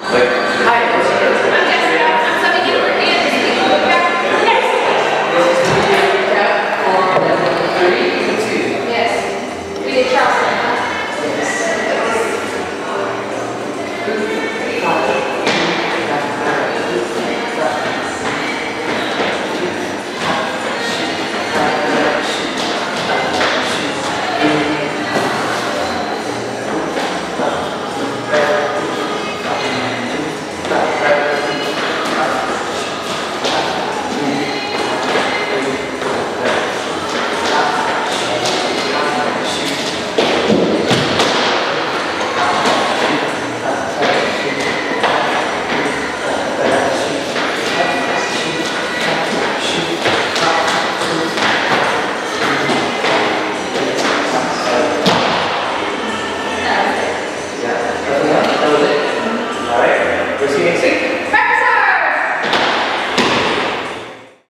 All right, we're seeing